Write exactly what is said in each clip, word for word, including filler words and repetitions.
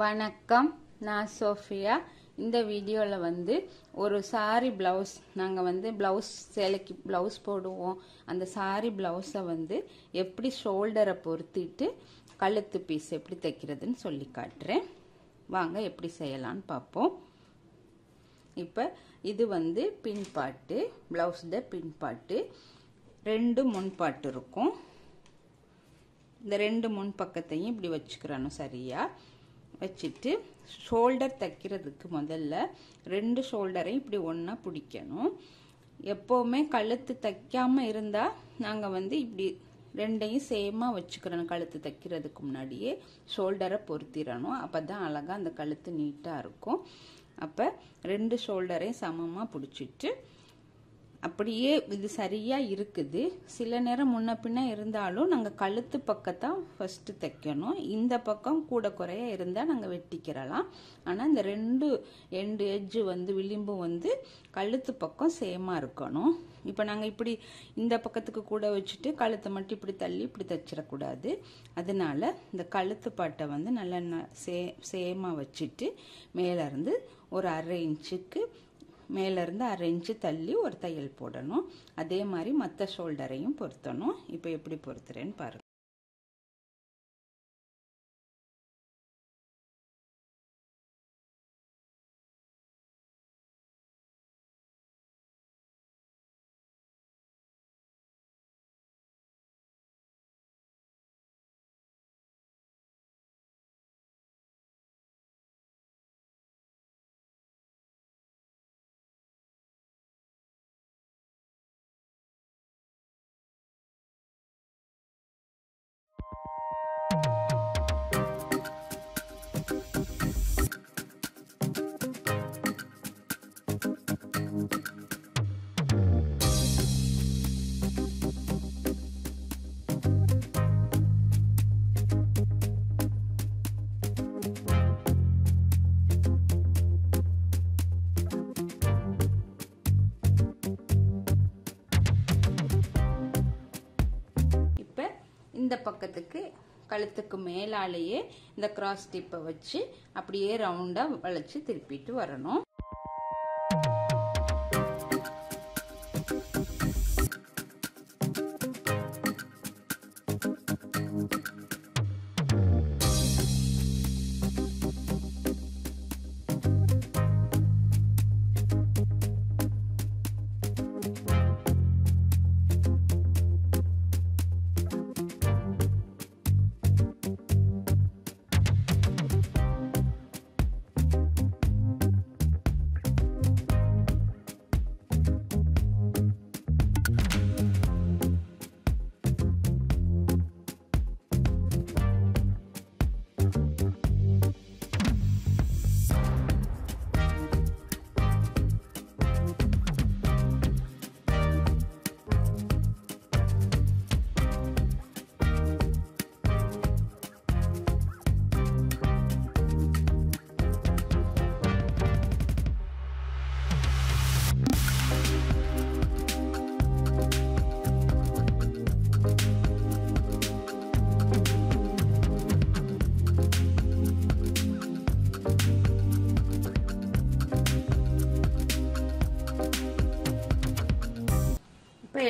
வணக்கம் நான் சோஃபியா இந்த வீடியோல வந்து ஒரு saree blouse நாங்க வந்து blouse சேலைக்கு blouse போடுவோம் அந்த saree blouse-ஐ வந்து எப்படி ஷோல்டரை பொறுத்திட்டு கழுத்து பீஸ் எப்படி தைக்கிறதுன்னு சொல்லி காட்றேன் வாங்க எப்படி செய்யலாம்னு பாப்போம் இப்போ இது வந்து பின் பார்ட் blouse-ட பின் பார்ட் ரெண்டு முன் பார்ட் இருக்கும் இந்த ரெண்டு முன் பக்கத்தையும் இப்படி வச்சுக்கறணும் சரியா வச்சிட்டு ஷோல்டர் தைக்கிறதுக்கு முதல்ல ரெண்டு ஷோல்டரை இப்படி ஒண்ணா பிடிக்கணும் எப்பவுமே கழுத்து தைக்காம இருந்தா நாங்க வந்து இப்படி ரெண்டையும் சேமா வச்சுக்கறணும் கழுத்து தைக்கிறதுக்கு முன்னாடியே ஷோல்டரை பொறுத்திரணும் அப்பதான் அழகா அந்த கழுத்து நீட்டா இருக்கும் அப்ப ரெண்டு ஷோல்டரை சமமா பிடிச்சிட்டு அப்படியே இது சரியா இருக்குது சில நேரம் முன்ன பின்ன இருந்தாலும் நாங்க கழுத்து பக்கத்தை ஃபர்ஸ்ட் தைக்கணும் இந்த பக்கம் கூட குறைய இருந்தா நாங்க வெட்டிக்கிறலாம் ஆனா இந்த ரெண்டு எண்ட் எட்ஜ் வந்து விளிம்பு வந்து கழுத்து பக்கம் சேமா இருக்கணும் இப்போ நாங்க இப்படி இந்த பக்கத்துக்கு கூட வச்சிட்டு கழுத்து மட்டும் இப்படி தள்ளி இப்படி தச்சிர கூடாது அதனால இந்த கழுத்து பாட்டை வந்து நல்லா சேமா வச்சிட்டு மேல இருந்து ஒரு அரை இன்ச்சுக்கு மேல இருந்து அரைஞ்சு தள்ளி ஒரு தையல் போடணும் அதே மாதிரி மத்த ஷோல்டரையும் பொறுத்தணும் இப்போ எப்படி பொறுத்துறேன்னு பாருங்க இந்த பக்கத்துக்கு கழுத்துக்கு மேலாலேயே இந்த கிராஸ் டிப்பை வச்சு அப்படியே ரவுண்டா வளைச்சு திருப்பிட்டு வரணும்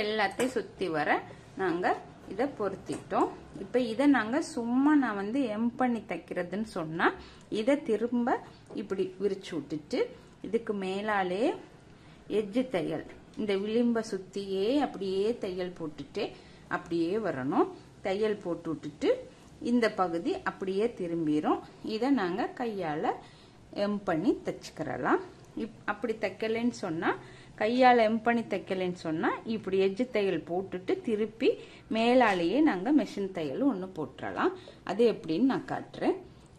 எல்லாத்தை சுத்தி வர நாங்க இத பொறுத்திட்டோம் இப்போ இத நாங்க சும்மா நான் வந்து எம் பண்ணி தைக்கிறதுன்னு சொன்னா இத திரும்ப இப்படி விரிச்சு விட்டுட்டு இதுக்கு மேலாலே எட்ஜ் தையல் இந்த விளிம்ப சுத்தியே அப்படியே தையல் போட்டுட்டு அப்படியே வரணும் தையல் போட்டு விட்டுட்டு இந்த பகுதி அப்படியே திரும்பிரும் இத நாங்க கையால எம் பண்ணி தச்சுக்கிறலாம் அப்படி தைக்கலன்னு சொன்னா கையால எம் பண்ணி தைக்கலன்னு சொன்னா இப்படி எட்ஜ் தையல் போட்டுட்டு திருப்பி மேலாலேயே நாங்க மெஷின் தையல் ஒன்னு போட்டுறலாம் அது எப்படின்னு நான் காட்டுறேன்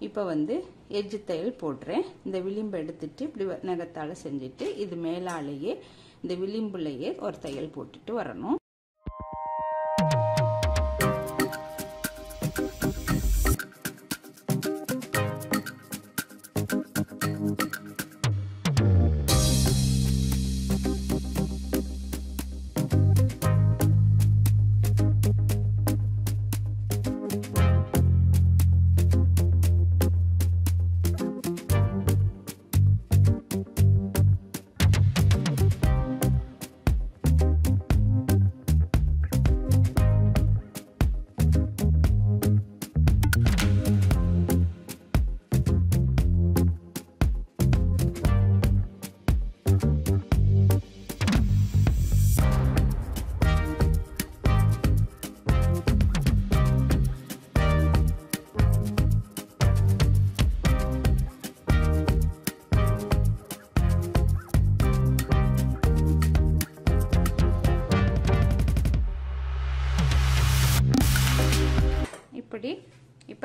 இப்போ வந்து எட்ஜ் தையல் போடுறேன் இந்த விளிம்பு எடுத்துட்டு இப்படி நகத்தால செஞ்சுட்டு இது மேலாலேயே இந்த விளிம்புலையே ஒரு தையல் போட்டுட்டு வரணும்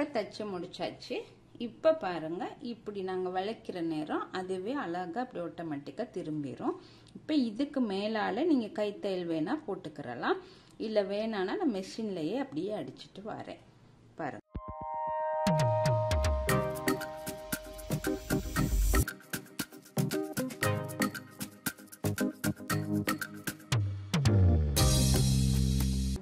இப்போ தச்சு முடிச்சாச்சு. இப்போ பாருங்கள், இப்படி நாங்கள் விளக்கிற நேரம் அதுவே அழகாக அப்படி ஆட்டோமேட்டிக்காக திரும்பிடும். இப்போ இதுக்கு மேலால் நீங்கள் கைத்தையல் வேணால் போட்டுக்கிறலாம், இல்லை வேணான்னா நான் மெஷின்லேயே அப்படியே அடிச்சுட்டு வரேன் பாருங்கள்.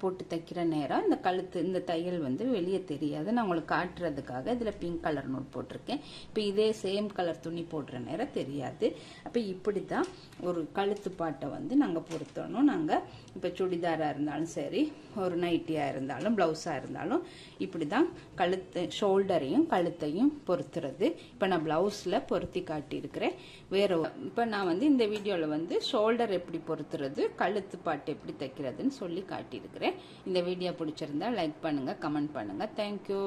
போட்டு தைக்கிற நேரம் இந்த கழுத்து இந்த தையல் வந்து வெளியே தெரியாது, நான் உங்களுக்கு காட்டுறதுக்காக இதில் பிங்க் கலர் நோட் போட்டிருக்கேன். இப்போ இதே சேம் கலர் துணி போடுற நேரம் தெரியாது. அப்போ இப்படி தான் ஒரு கழுத்து பாட்டை வந்து நாங்கள் பொருத்தணும். நாங்கள் இப்போ சுடிதாராக இருந்தாலும் சரி, ஒரு நைட்டியாக இருந்தாலும், ப்ளவுஸாக இருந்தாலும் இப்படி தான் கழுத்து ஷோல்டரையும் கழுத்தையும் பொருத்துறது. இப்போ நான் ப்ளவுஸில் பொருத்தி காட்டியிருக்கிறேன். வேற இப்போ நான் வந்து இந்த வீடியோவில் வந்து ஷோல்டர் எப்படி பொருத்துறது, கழுத்து பாட்டு எப்படி தைக்கிறதுன்னு சொல்லி காட்டியிருக்கிறேன். இந்த வீடியோ பிடிச்சிருந்தா லைக் பண்ணுங்க, கமெண்ட் பண்ணுங்க. தேங்க்யூ.